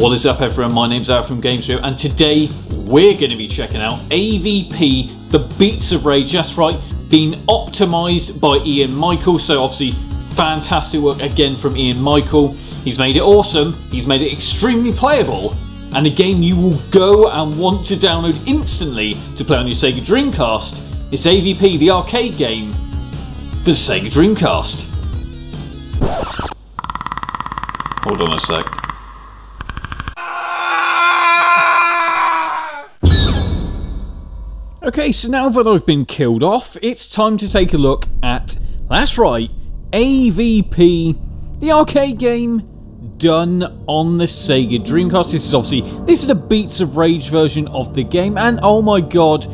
What is up, everyone? My name's Al from GamesReup, and today we're going to be checking out AVP, the Beats of Rage. That's right, being optimised by Ian Michael. So obviously, fantastic work again from Ian Michael. He's made it awesome, he's made it extremely playable, and a game you will go and want to download instantly to play on your Sega Dreamcast. It's AVP, the arcade game for Sega Dreamcast. Hold on a sec. Okay, so now that I've been killed off, it's time to take a look at, that's right, AVP, the arcade game done on the Sega Dreamcast. This is the Beats of Rage version of the game, and oh my god,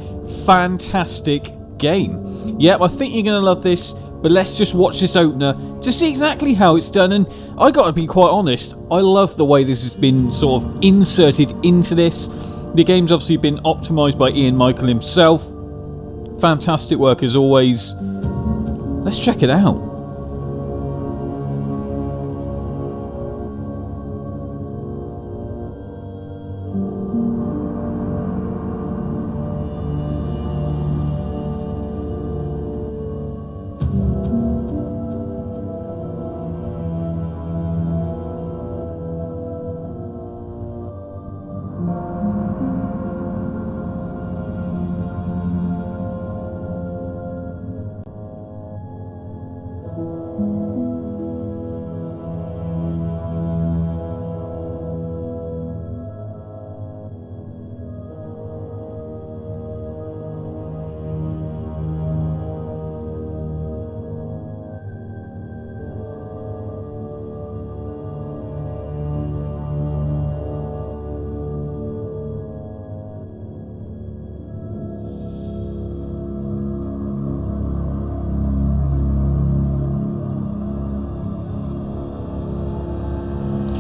fantastic game. Yep, I think you're going to love this, but let's just watch this opener to see exactly how it's done. And I gotta be quite honest, I love the way this has been sort of inserted into this. The game's obviously been optimised by Ian Michael himself. Fantastic work as always. Let's check it out.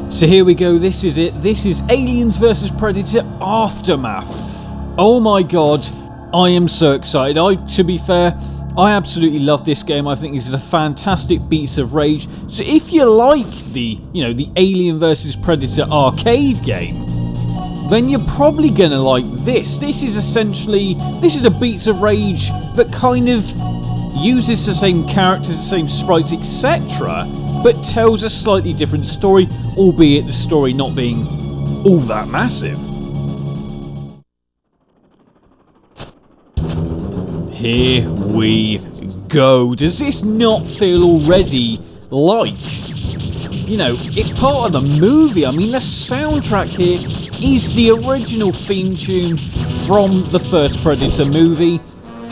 So here we go, this is it. This is Aliens vs. Predator Aftermath. Oh my god, I am so excited. To be fair, I absolutely love this game. I think this is a fantastic Beats of Rage. So if you like the, the Alien vs. Predator arcade game, then you're probably going to like this. This is a Beats of Rage that kind of uses the same characters, the same sprites, etc., but tells a slightly different story, albeit the story not being all that massive. Here we go. Does this not feel already like, it's part of the movie? I mean, the soundtrack here is the original theme tune from the first Predator movie.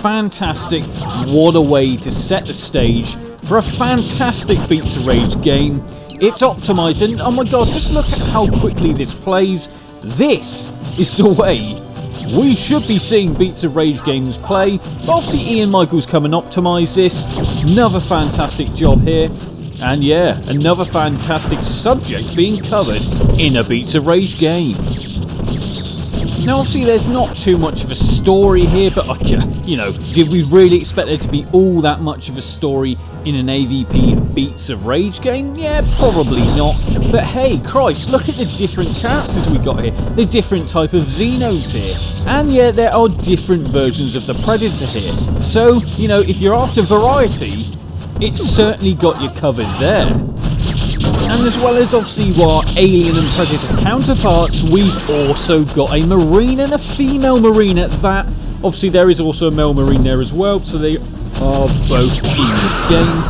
Fantastic. What a way to set the stage for a fantastic Beats of Rage game. It's optimised, and oh my god, just look at how quickly this plays. This is the way we should be seeing Beats of Rage games play. But obviously Ian Michael's come and optimised this. Another fantastic job here. And yeah, another fantastic subject being covered in a Beats of Rage game. Now obviously there's not too much of a story here, but did we really expect there to be all that much of a story in an AVP Beats of Rage game? Yeah, probably not. But hey, Christ, look at the different characters we got here, the different type of Xenos here. And yeah, there are different versions of the Predator here. So, if you're after variety, it's certainly got you covered there. And as well as obviously our Alien and Predator counterparts, we've also got a Marine and a female Marine at that. Obviously there is also a male Marine there as well, so they are both in this game.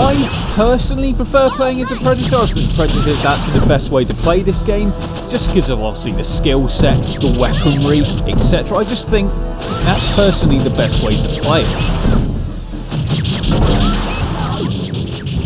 I personally prefer playing as a Predator. I think Predator is actually the best way to play this game, just because of obviously the skill set, the weaponry, etc. I just think that's personally the best way to play it.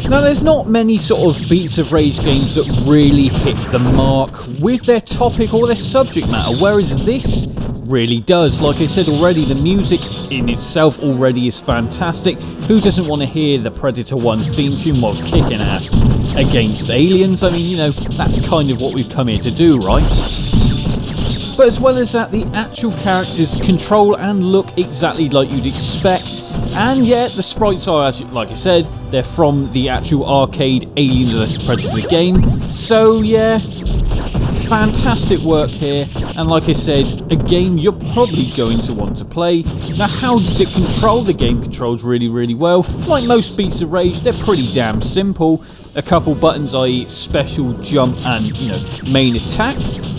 Now there's not many sort of Beats of Rage games that really hit the mark with their topic or their subject matter, whereas this really does. Like I said already, the music in itself already is fantastic. Who doesn't want to hear the Predator 1 theme tune whilst kicking ass against aliens? I mean, that's kind of what we've come here to do, right? But as well as that, the actual characters control and look exactly like you'd expect. And yeah, the sprites are, like I said, they're from the actual arcade Aliens vs. Predator game. So yeah, Fantastic work here, and like I said, a game you're probably going to want to play. Now, how does it control? The game controls really, really well. Like most Beats of Rage, they're pretty damn simple. A couple buttons, i.e. special, jump, and, you know, main attack.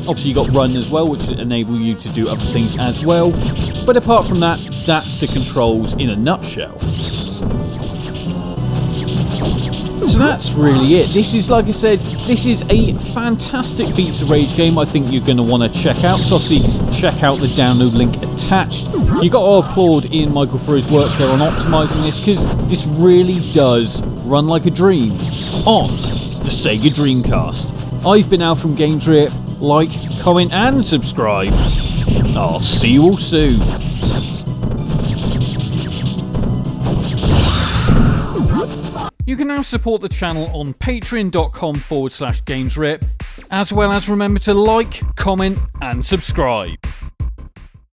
Obviously you got run as well, which enable you to do other things as well. But apart from that, that's the controls in a nutshell. So that's really it. This is, like I said, this is a fantastic Beats of Rage game I think you're going to want to check out. So obviously check out the download link attached. You've got to applaud Ian Michael for his work there on optimising this, because this really does run like a dream on the Sega Dreamcast. I've been Al from GamesReup. Like, comment and subscribe. I'll see you all soon. You can now support the channel on patreon.com/gamesreup, as well as remember to like, comment and subscribe.